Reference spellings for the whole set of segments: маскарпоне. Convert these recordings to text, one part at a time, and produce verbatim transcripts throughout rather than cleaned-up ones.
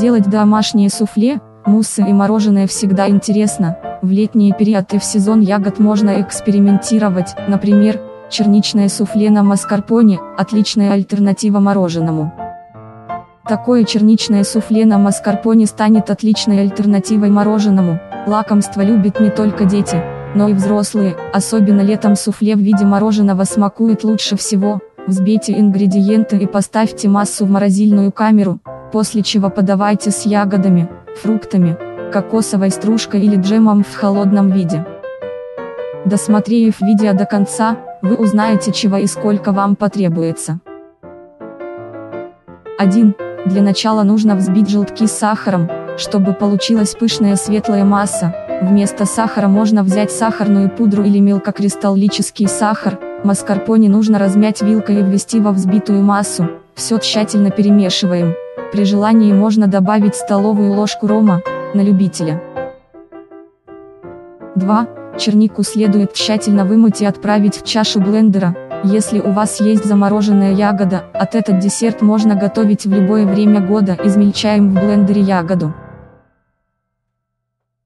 Делать домашнее суфле, муссы и мороженое всегда интересно. В летний период и в сезон ягод можно экспериментировать. Например, черничное суфле на маскарпоне – отличная альтернатива мороженому. Такое черничное суфле на маскарпоне станет отличной альтернативой мороженому. Лакомство любят не только дети, но и взрослые. Особенно летом суфле в виде мороженого смакует лучше всего. Взбейте ингредиенты и поставьте массу в морозильную камеру, после чего подавайте с ягодами, фруктами, кокосовой стружкой или джемом в холодном виде. Досмотрев видео до конца, вы узнаете, чего и сколько вам потребуется. один. Для начала нужно взбить желтки с сахаром, чтобы получилась пышная светлая масса. Вместо сахара можно взять сахарную пудру или мелкокристаллический сахар. Маскарпоне нужно размять вилкой и ввести во взбитую массу. Все тщательно перемешиваем. При желании можно добавить столовую ложку рома, на любителя. два. Чернику следует тщательно вымыть и отправить в чашу блендера. Если у вас есть замороженная ягода, от этот десерт можно готовить в любое время года. Измельчаем в блендере ягоду.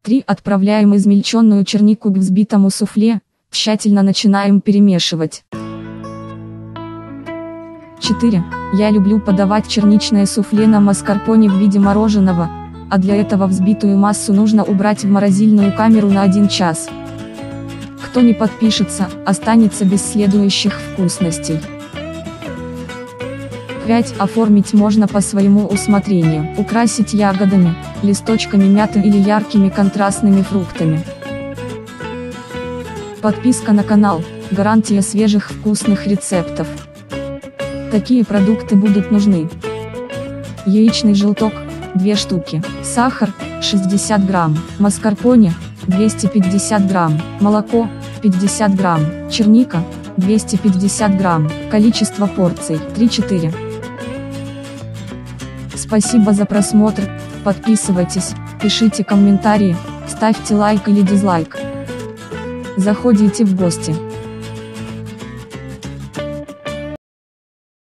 три. Отправляем измельченную чернику к взбитому суфле. Тщательно начинаем перемешивать. четыре. Я люблю подавать черничное суфле на маскарпоне в виде мороженого, а для этого взбитую массу нужно убрать в морозильную камеру на один час. Кто не подпишется, останется без следующих вкусностей. пять. Оформить можно по своему усмотрению. Украсить ягодами, листочками мяты или яркими контрастными фруктами. Подписка на канал – гарантия свежих вкусных рецептов. Такие продукты будут нужны. Яичный желток – две штуки. Сахар – шестьдесят грамм. Маскарпоне – двести пятьдесят грамм. Молоко – пятьдесят грамм. Черника – двести пятьдесят грамм. Количество порций – три-четыре. Спасибо за просмотр. Подписывайтесь, пишите комментарии, ставьте лайк или дизлайк. Заходите в гости.